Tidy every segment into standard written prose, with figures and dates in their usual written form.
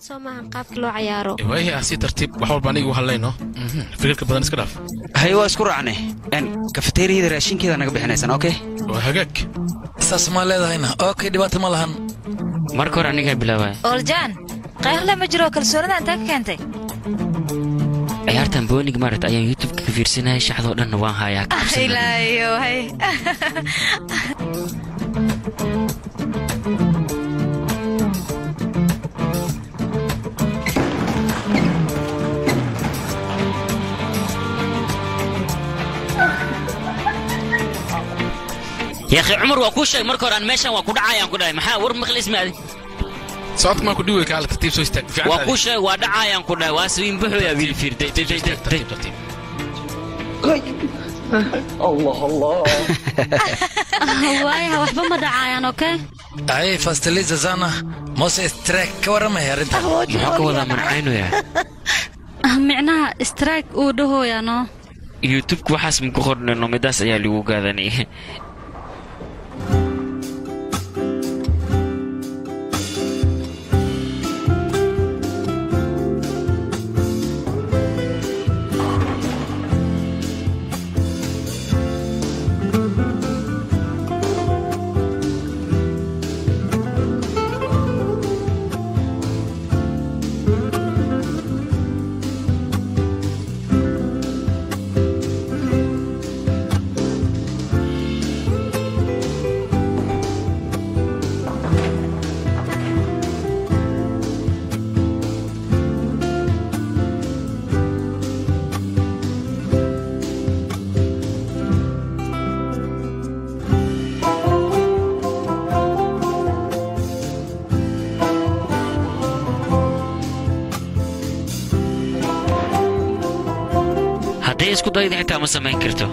سوماهن قافك لو عياره وهي اسي ترتيب wax walba aniga haleyno fikirka badan iska dhaaf hay waa isku raacnay aan kafeteeriyada raashinkeeda naga bixinaysan okay waa hagaag saas ma leedahayna okay dibata ma lahan marka hore aniga bilaabay orjan qayl la majro kalsoonada inta ka keentay ciyaartan boonig marat ayaan youtube ka fiirsanay shaxdo dhan waan hayaa ilaayo hay يا أخي عمر وكوشة مركور أنا ماشان وكودعاي أنا كودعاي محا ورم مخلص مالي صوت ما كودوي كعلى ترتيب سويستك وكوشة ودعاي أنا كودعاي واسرين بحو يا بيل فير تي تي تي تي تي الله الله واي هو فما دعاي أنا أوكي أي فاستلي زانا موس استراك كورا ما يرد محاك ولا من عينه يا معناها استراك ودهو يا نو يوتيوب كوحاس مكوخور لأنه مداس يا ليو قاذني كوداي ده حتى ما سمعين كرتو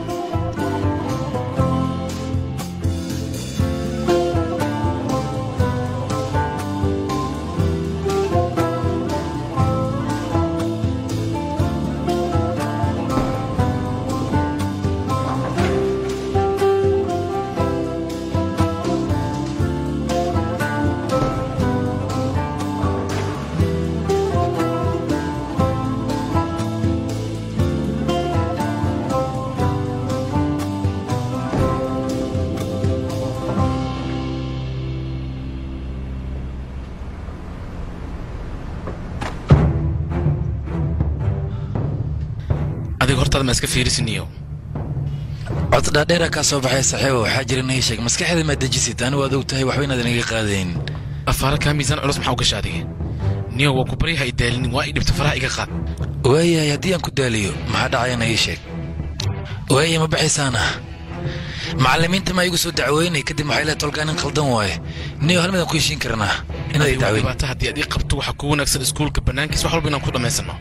مسك فيرس نيو عطدا ديرا كاسو بحي صحيح وحاجرني شيء مسكخدي ما دجيسيت انا ودوغتay wax weynada niga qaadeen afar ka miisaan culus maxaa uga shaadiye niyo waa ku bari hay deelin waa idibta faraha iga qaad waaya yadiyan ku daaliyo maxaa dhacaynay sheeg waaya ma bixisaana macallimiinta ma igu soo dacweynay kadib waxay la tolgaan in qaldan waay niyo hal mid ku heshin karna inay dacweyn baata hadii aad ii qabto waxa ku wanaagsan iskuulka banaankiis wax walba inaan ku dhameysano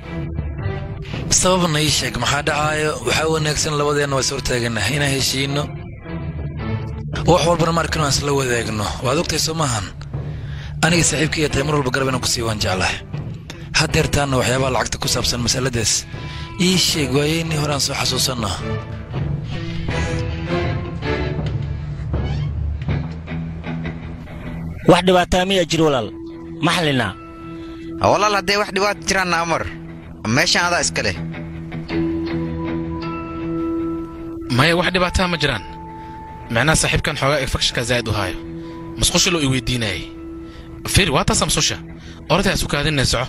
sababna ii sheeg maxaa dhacayo waxa wanaagsan labadeena way suurtaagana inaan heshiino wax walba markaan isla wadaagno waad ogtay Soomahan aniga saaxiibkay Taymur walba garab inaan ku sii wanjalahay hadeertaan waxyaabo lacagta ku saabsan masaladaas ii sheeg waayeen horaan soo xasuusana wax dhibaato ma jiro walaal maxalina walaal hadee wax dhibaato jiraan amar ماشان هذا اسكله ما هي واحدة بعتها مجران معناه صاحب كان حقائق فكش كزايد وهاي مسخوش له يوديناي فير واتا سمسوشة أردت أسوق هذه النسعة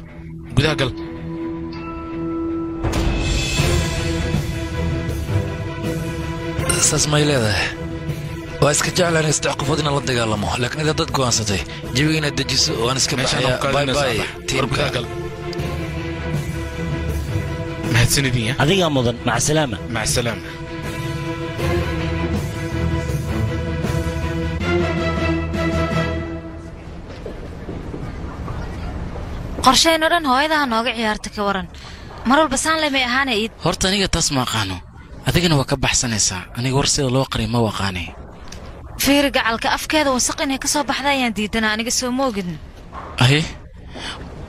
قد أقل ساس ما يلاه واسكت جعلني استحق فضنا الله دجالمه لكن إذا ضد قوانصتي جبينا الدجس وأنا سكبت باي باي تيم كأقل مع السندية هذه مضن مع السلامة مع السلامة قرشين ورن هو إذا هنوقع عيارتك ورن مرول بسان لما أهانا إيد هورت أنيقا تسمع قانو هذيك أنا وكب أحسن إسا أنيقا ورسي الوقري ما وقاني في رقع الكأف كذا وسقين هيك صوب أحدايا ديدنا أنيقا سوى موقدن أهي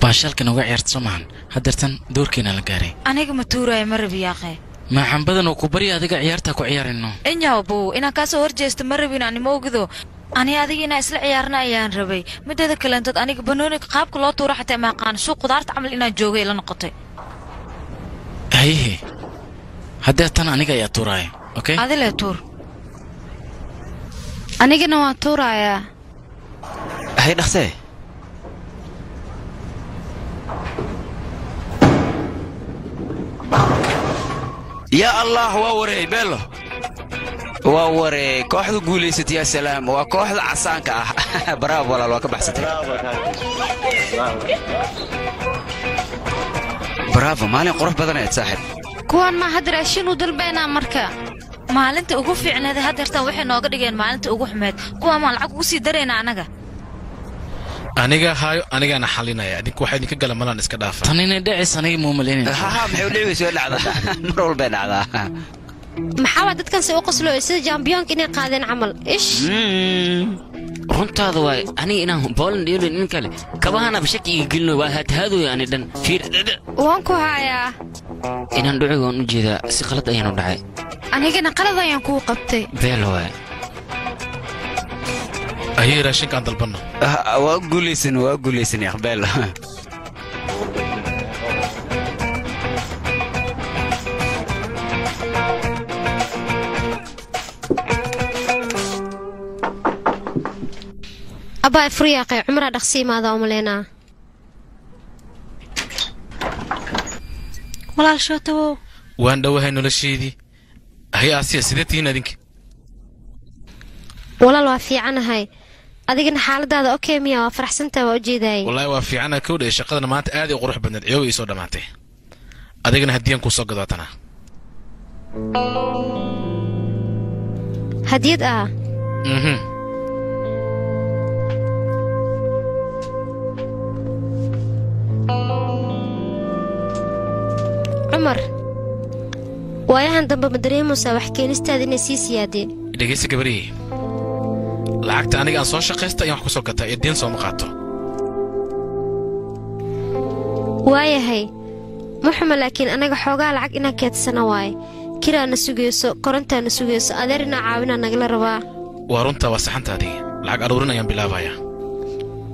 باشالك نوقع عيارت سمعن هدرتن دوركينا لقاري أنا متورة يا مربي يا أخي ما عم بدن وكبري هذيك عيارتك وعيار النوم إنيا أبو إنا كاسو هرجي استمر بينا أني موقذو أنا هذه ناس العيارنا أيان ربي متى ذاك اللي أنت أنا بنونك قاب كل طور راح تعمقان شو قدرت عمل لنا جوجي إلى نقطة هي هذا أنا أنا جاي أطوراي أوكي هذا اللي أطور أنا جاي نو أطوراي هاي نخسي يا الله ووري بلو ووري كوحدو قوليست يا سلام وكوحدو عسانك برافو والله الواكب بحستي برافو مالي قرف بدنا يتساحب كوان ما هدر عشين ودل بينا مركا مالنت اوقف في عنا هذا هدر توحي نوغر ايجين مالنت اوقف مهد كوان مالعك وسي درينا عناقا aniga hayo aniga na xalinaya adinku waxay idinka galamalaan iska dhaafa tanina dhicis aniga muumaleen ha maxay u dhiciso dhacda mar walba dhacda maxaa wad dadkan soo qoslo sida champion inay qaadeen amal ish runtaada way ani inaan Poland iyo in kale kabahana bashaki gelno waa hadaado yani dhan fiir waan ku haya inaan dhucigoon u jeeda si qalad ayaan u dhacay aniga na qalad ayaan ku qabtay beel way أيه راشك عند البنا. وأقول لسن يا خبالة. أبا إفريقي عمره دخسي ماذا أملينا. ولا شو تو. وين دوه هنو لشيدي. هي أسيا سيدتي نادينك. ولا لو في عنها هاي. أذكر حالة هذا أوكي ميا وفرح سنتا وأجيداي. والله وافي عنا كودة شقدنا مات آدي وقروح بدنا العيوي صودا معته. أذكر هدية كوسق ضاتنا. هدية عمر. وياه ندب مدريم وسوح كين استاذ نسيسي هادي. دقيسة كبري. لعكت أنا جالس أشقيست أيام حكوا سكتة يدين صوم قاطع. واي هاي محمد لكن أنا جحوجا لعك إنك كات سنة واي كلا نسوجيس قرنت نسوجيس أدرنا عاونا نجلا ربع. ورنت وسحنت هذه لعك أدورنا يوم بلا بايا.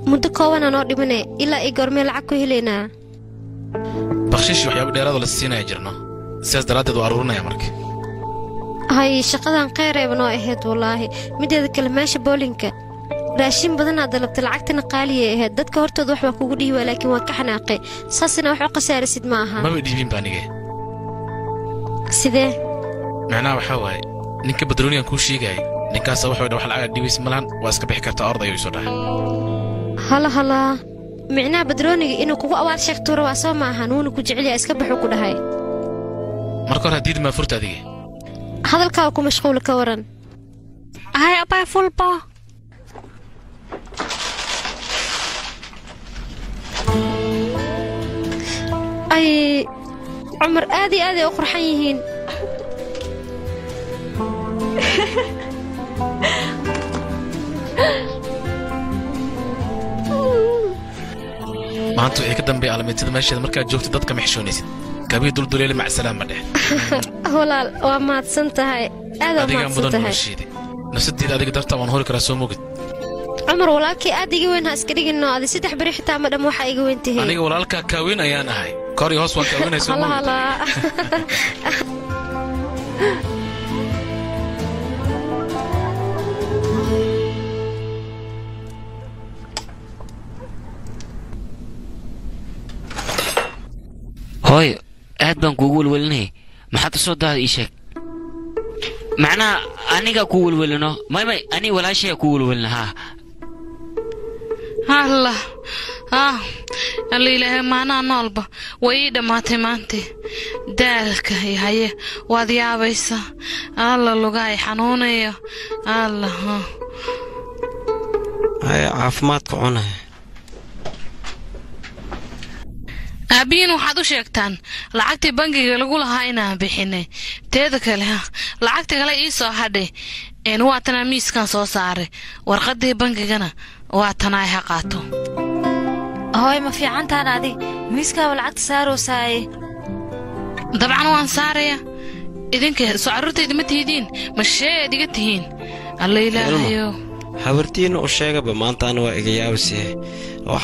متقوّنا نقدر منه إلا إجرمي لعكوا هلينا. بخشش وحياة دراد ولا السنة يجرنا ساس دراد دوارورنا يا مرك. هاي شقدان قيرة بنوئهد والله مدي ذك الماشي بولينكا راشين بدنا ضلبت العقد نقالية هاد دتك هرت ضوح وكوجدي ولكن وكحناقي صاصنا وحق سارسد معها ما بدي بين بانية سيده معناه وحواي نك بدروني أنكو شيء جاي نكاسة وحده وحلا عاد ديويس ملان واسك بحكرت أرض يوسرها هلا معناه بدروني إنه كوا أول شيء تورو واسام معها نونو كوجعلي اسك بحكوا ده هاي مركها هديد ما فرت هذه هذا الكاوكو مشغول كورن هاي أبا فول با أي عمر آدي أخر حيهين ما أنتو إيه كدم بعلمتي الماشية المركز جوفت ضدك محشونيسي كبير دول دوليلي مع السلامة ده هلا وما تسنتهاي هذا ما تسنتهاي نفسي هذا قدرت أن هورك رسوم وقت عمر ولكن أدي وينها أسكري إنه هذا سيد حبري حتى ما دم وحقي وانتهي أنا ولكن كوين أيانا هاي كاري هوس وكوين يسوي هلا هاي أحد بنقول ولني ما حد صدق هذا الشيء معناه أنا كقول ولنا ما أنا ولا شيء أقول ولنا ها الله ها اللي له معنا نالبا ويدا ما تمانتي ذلك هي وذي أبيسا الله لقاي حنوني الله ها هاي عفمات قعونه أبين وحدو شيكتان لعقتي بنجي لقولها هاينا بحنة تذكرها لعقتي قال إيسا هذا إن وقتنا ميس كان صار ورقدي بنجي جنا وقتنا حقاتو هاي ما في عن تانا دي ميس كان ولعت صاروا ساي طبعا وان صاريا إذن كه صعرت إذا متهدين مش شيء دقتهين الله يلا هيو habartiina oo sheegaba maanta aan waa iga yaabisay oo